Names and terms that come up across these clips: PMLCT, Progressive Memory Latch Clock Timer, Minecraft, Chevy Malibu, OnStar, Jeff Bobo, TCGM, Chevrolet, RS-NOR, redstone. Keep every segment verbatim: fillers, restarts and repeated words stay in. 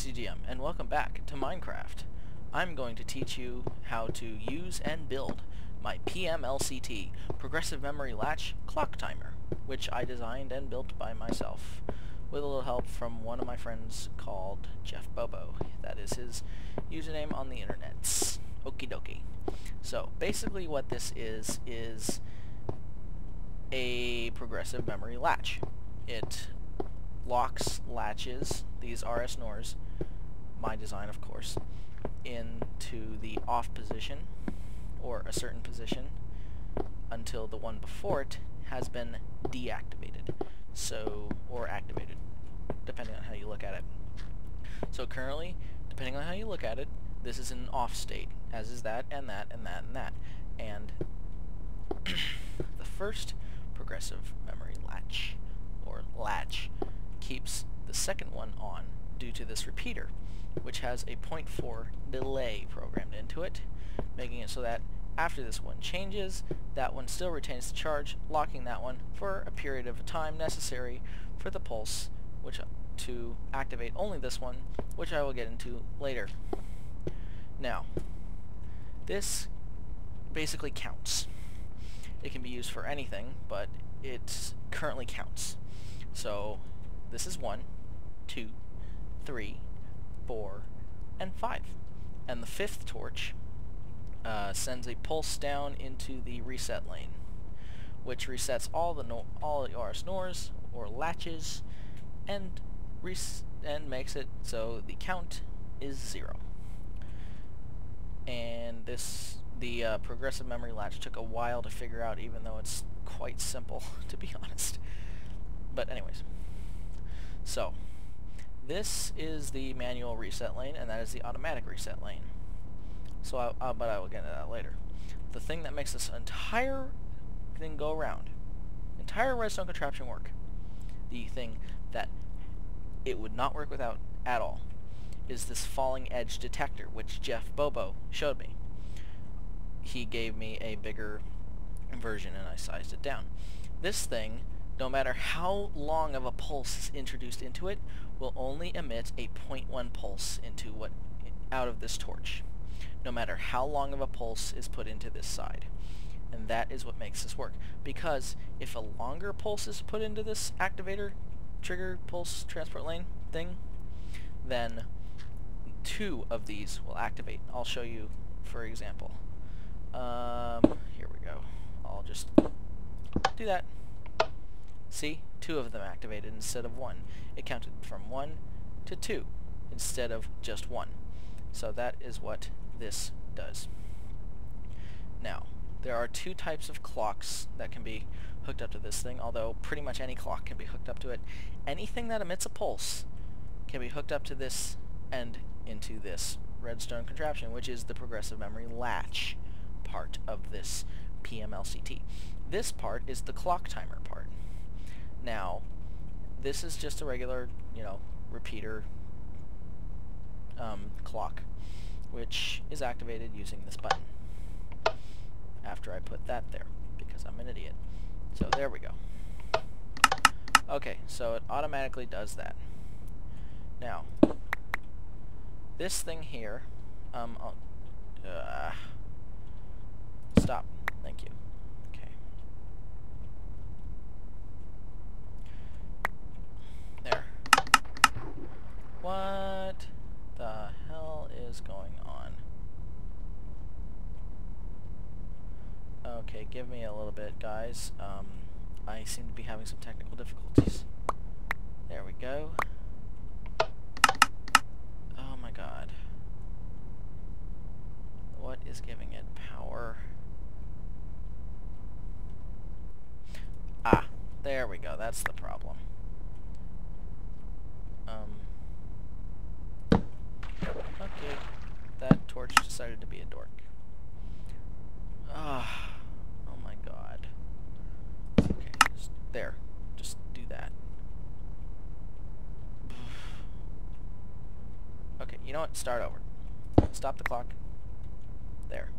T C G M, and welcome back to Minecraft. I'm going to teach you how to use and build my P M L C T, Progressive Memory Latch Clock Timer, which I designed and built by myself, with a little help from one of my friends called Jeff Bobo. That is his username on the internets. Okie dokie. So, basically what this is, is a progressive memory latch. It locks latches, these R S nors, my design of course, into the off position or a certain position until the one before it has been deactivated, so or activated, depending on how you look at it. So currently, depending on how you look at it, this is an off state, as is that and that and that and that. And the first progressive memory latch or latch keeps the second one on due to this repeater, which has a zero point four delay programmed into it, making it so that after this one changes, that one still retains the charge, locking that one for a period of time necessary for the pulse which to activate only this one, which I will get into later. Now, this basically counts. It can be used for anything, but it currently counts. So this is one, two, three, four, and five. And the fifth torch uh, sends a pulse down into the reset lane, which resets all the no all the R S nors or latches, and res and makes it so the count is zero. And this the uh, progressive memory latch took a while to figure out, even though it's quite simple, to be honest. But anyways. So, this is the manual reset lane, and that is the automatic reset lane. So, I, I, but I will get into that later. The thing that makes this entire thing go around, entire redstone contraption work, the thing that it would not work without at all, is this falling edge detector, which Jeff Bobo showed me. He gave me a bigger version, and I sized it down. This thing, no matter how long of a pulse is introduced into it, will only emit a zero point one pulse into what out of this torch, no matter how long of a pulse is put into this side. And that is what makes this work, because if a longer pulse is put into this activator trigger pulse transport lane thing, then two of these will activate. I'll show you for example. Um, here we go. I'll just do that. See, two of them activated instead of one. It counted from one to two instead of just one. So that is what this does. Now, there are two types of clocks that can be hooked up to this thing, although pretty much any clock can be hooked up to it. Anything that emits a pulse can be hooked up to this and into this redstone contraption, which is the progressive memory latch part of this P M L C T. This part is the clock timer part. Now, this is just a regular, you know, repeater um, clock, which is activated using this button. After I put that there, because I'm an idiot. So there we go. Okay, so it automatically does that. Now, this thing here, um, I'll, uh, stop. Thank you. What the hell is going on? Okay, give me a little bit, guys. Um, I seem to be having some technical difficulties. There we go. Oh my god. What is giving it power? Ah, there we go. That's the problem. Um... Okay, that torch decided to be a dork. Ah, oh, oh my god. Okay, just there. Just do that. Okay, you know what? Start over. Stop the clock. There.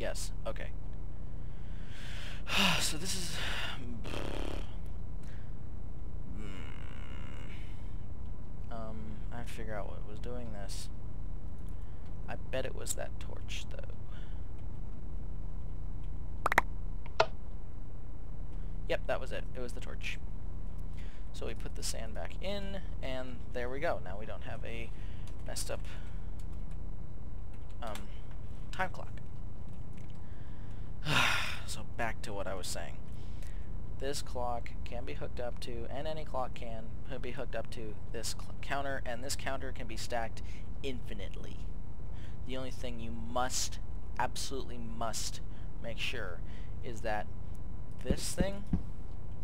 Yes, okay. So this is... Um, I trying to figure out what was doing this. I bet it was that torch, though. Yep, that was it. It was the torch. So we put the sand back in, and there we go. Now we don't have a messed up um, time clock. So back to what I was saying. This clock can be hooked up to, and any clock can be hooked up to, this counter, and this counter can be stacked infinitely. The only thing you must, absolutely must, make sure is that this thing,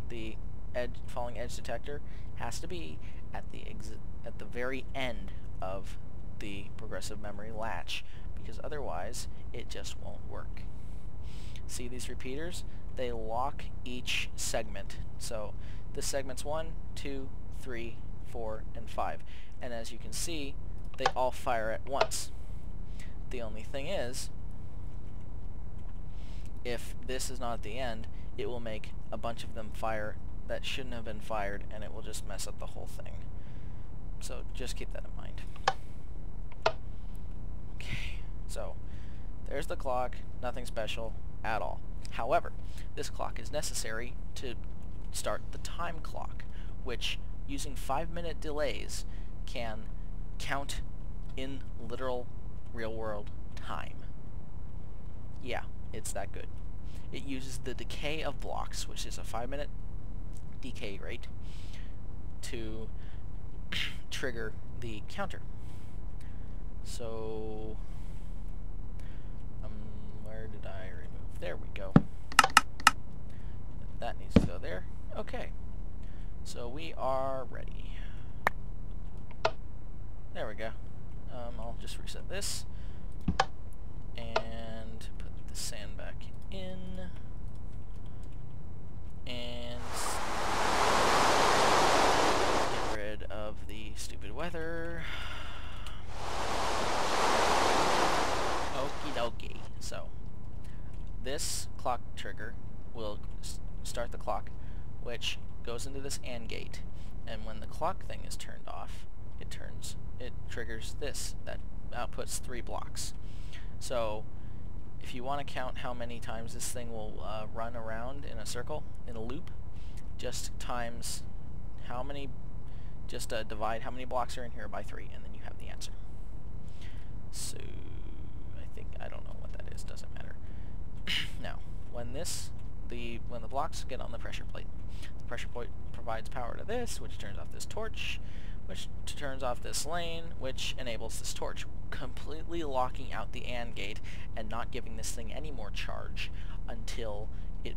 the edge, falling edge detector, has to be at the exi- at the very end of the progressive memory latch, because otherwise it just won't work. See these repeaters? They lock each segment. So this segment's one, two, three, four, and five. And as you can see, they all fire at once. The only thing is, if this is not at the end, it will make a bunch of them fire that shouldn't have been fired, and it will just mess up the whole thing. So just keep that in mind. Okay, so there's the clock, nothing special at all. However, this clock is necessary to start the time clock, which using five minute delays can count in literal real-world time. Yeah, it's that good. It uses the decay of blocks, which is a five minute decay rate, to trigger the counter. So, um, where did I remove? There we go. That needs to go there. Okay. So we are ready. There we go. Um, I'll just reset this. And put the sand back in. And get rid of the stupid weather. Okie dokie. So this clock trigger will start the clock, which goes into this AND gate, and when the clock thing is turned off, it turns, it triggers this, that outputs three blocks. So if you want to count how many times this thing will uh, run around in a circle, in a loop, just times how many, just uh, divide how many blocks are in here by three, and then you have the answer. So I think, I don't know what that is, doesn't matter. Now, when this, the when the blocks get on the pressure plate, the pressure plate provides power to this, which turns off this torch, which turns off this lane, which enables this torch, completely locking out the AND gate and not giving this thing any more charge until it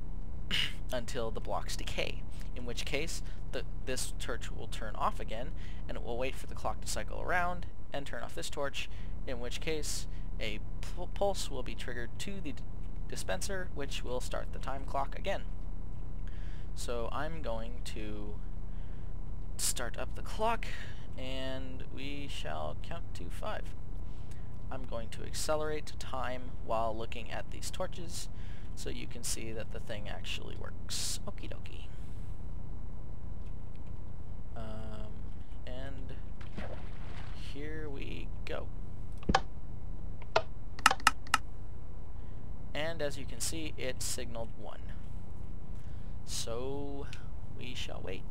until the blocks decay. In which case, the, this torch will turn off again, and it will wait for the clock to cycle around and turn off this torch. In which case, a pulse will be triggered to the dispenser, which will start the time clock again. So I'm going to start up the clock, and we shall count to five. I'm going to accelerate time while looking at these torches, so you can see that the thing actually works. Okie dokie. Um, and here we go. And as you can see, it signaled one. So we shall wait.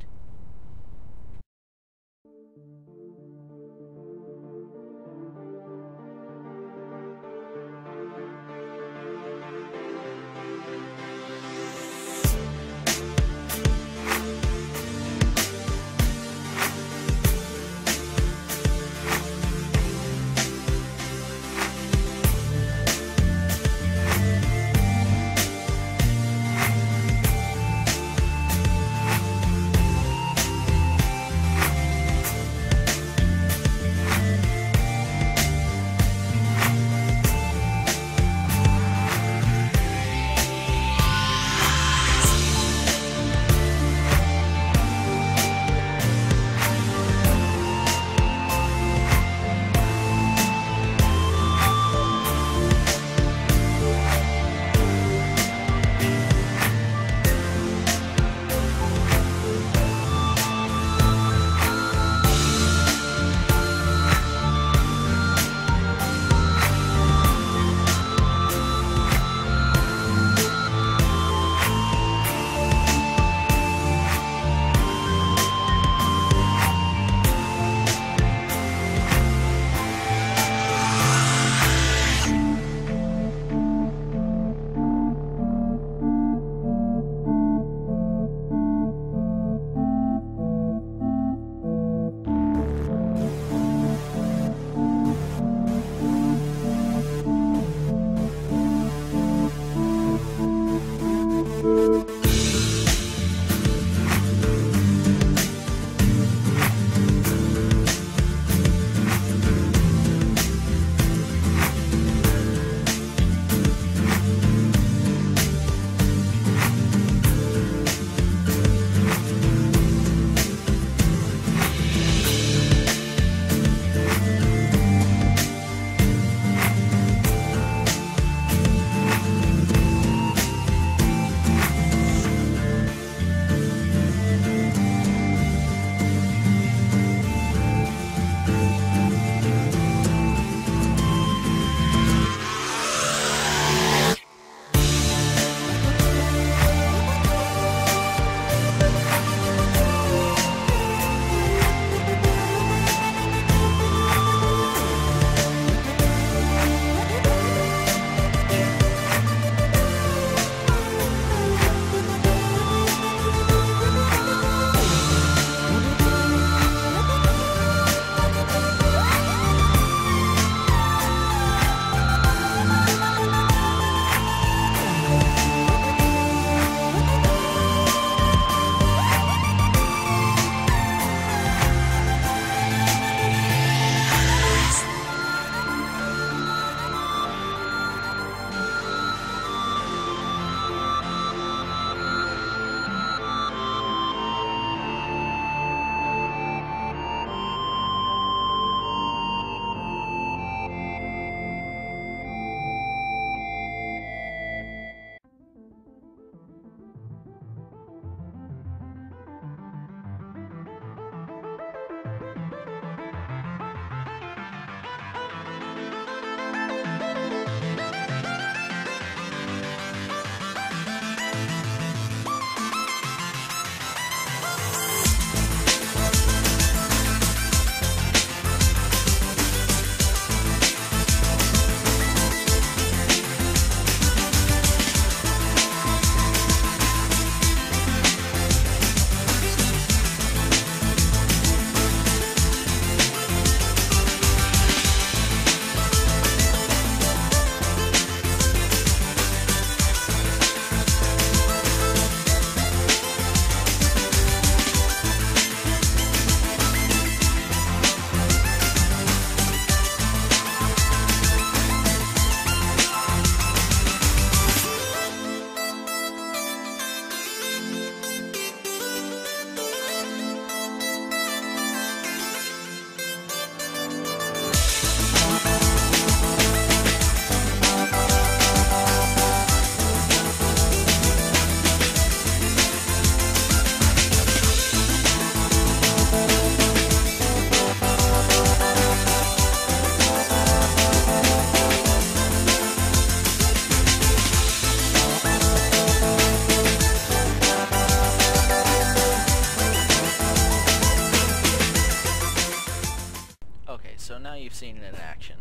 you've seen it in action,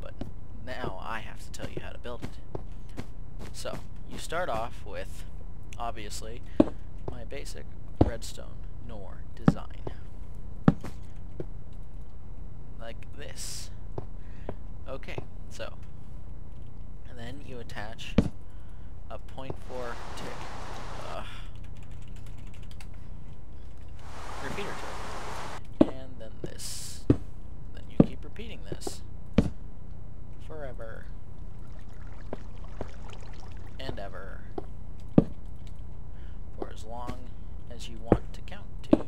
but now I have to tell you how to build it. So, you start off with, obviously, my basic redstone N O R design. Like this. Okay, so, and then you attach a point four tick uh, repeater to it, and then this, then you keep repeating this forever and ever for as long as you want to count to.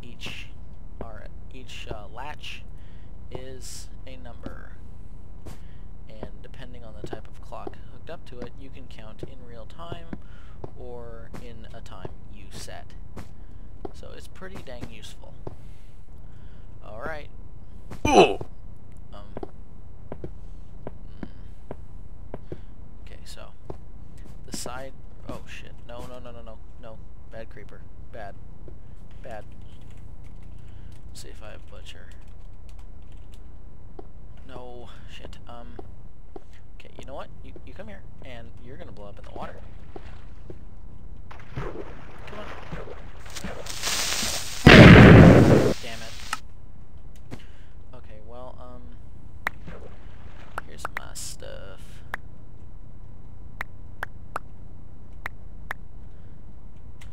Each R each uh, latch is a number, and depending on the type of clock hooked up to it, you can count in real time or in a time you set. So it's pretty dang useful. Alright. um, okay, so the side... oh shit, no, no, no, no, no, no, bad creeper, bad, bad. Let's see if I have butcher. No, shit, um, okay, you know what, you, you come here, and you're gonna blow up in the water. Come on. Damn it. Okay, well, um, here's my stuff.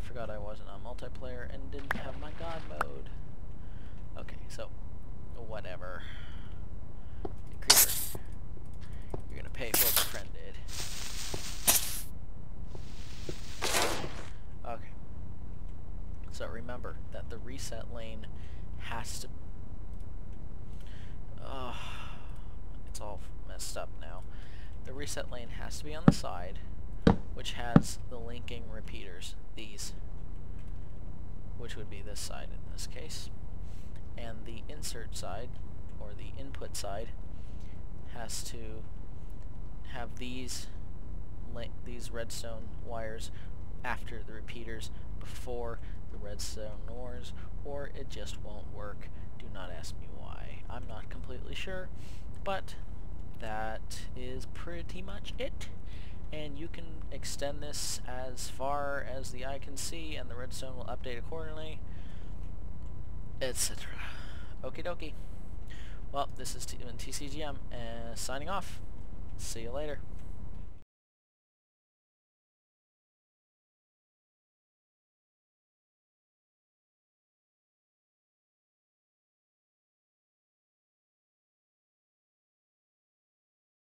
Forgot I wasn't on multiplayer and didn't have my god mode. Okay, so, whatever. You're gonna pay for what your friend did. Okay. So remember that the reset lane has to... Oh, it's all messed up now. The reset lane has to be on the side, which has the linking repeaters, these, which would be this side in this case, and the insert side, or the input side, has to have these these redstone wires after the repeaters before the redstone N O Rs, or it just won't work. Do not ask me why. I'm not completely sure, but that is pretty much it. And you can extend this as far as the eye can see, and the redstone will update accordingly, et cetera. Okie dokie. Well, this is T C G M, uh, signing off. See you later.